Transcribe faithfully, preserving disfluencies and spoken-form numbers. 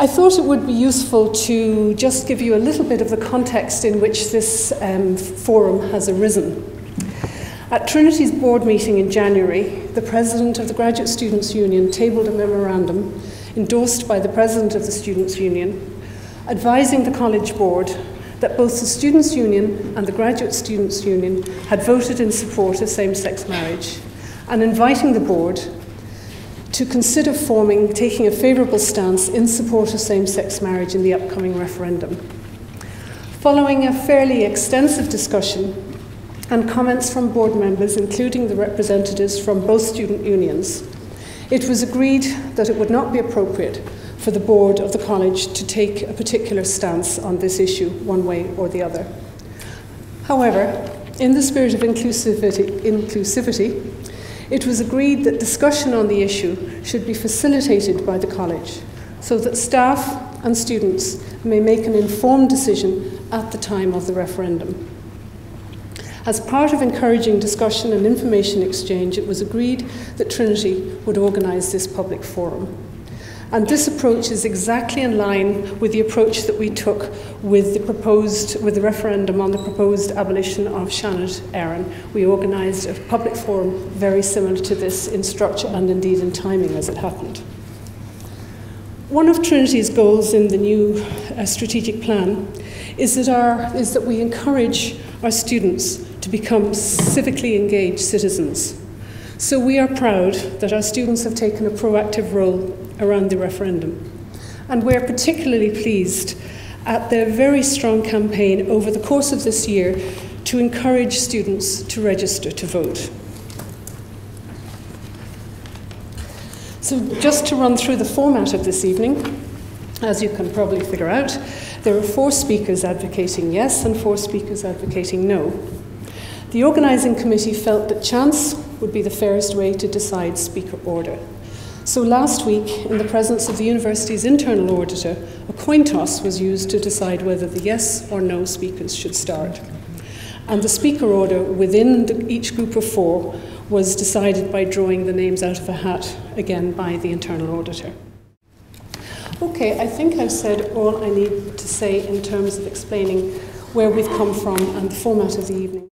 I thought it would be useful to just give you a little bit of the context in which this um, forum has arisen. At Trinity's board meeting in January, the president of the Graduate Students' Union tabled a memorandum endorsed by the president of the Students' Union, advising the College Board that both the Students' Union and the Graduate Students' Union had voted in support of same-sex marriage, and inviting the board to consider forming, taking a favourable stance in support of same-sex marriage in the upcoming referendum. Following a fairly extensive discussion and comments from board members, including the representatives from both student unions, it was agreed that it would not be appropriate for the board of the college to take a particular stance on this issue one way or the other. However, in the spirit of inclusivity, inclusivity it was agreed that discussion on the issue should be facilitated by the college so that staff and students may make an informed decision at the time of the referendum. As part of encouraging discussion and information exchange, it was agreed that Trinity would organise this public forum. And this approach is exactly in line with the approach that we took with the, proposed, with the referendum on the proposed abolition of Seanad Éireann. We organised a public forum very similar to this in structure and indeed in timing as it happened. One of Trinity's goals in the new uh, strategic plan is that, our, is that we encourage our students to become civically engaged citizens. So we are proud that our students have taken a proactive role around the referendum. And we're particularly pleased at their very strong campaign over the course of this year to encourage students to register to vote. So just to run through the format of this evening, as you can probably figure out, there are four speakers advocating yes and four speakers advocating no. The organising committee felt that chance would be the fairest way to decide speaker order. So last week, in the presence of the university's internal auditor, a coin toss was used to decide whether the yes or no speakers should start. And the speaker order within the, each group of four was decided by drawing the names out of a hat, again by the internal auditor. Okay, I think I've said all I need to say in terms of explaining where we've come from and the format of the evening.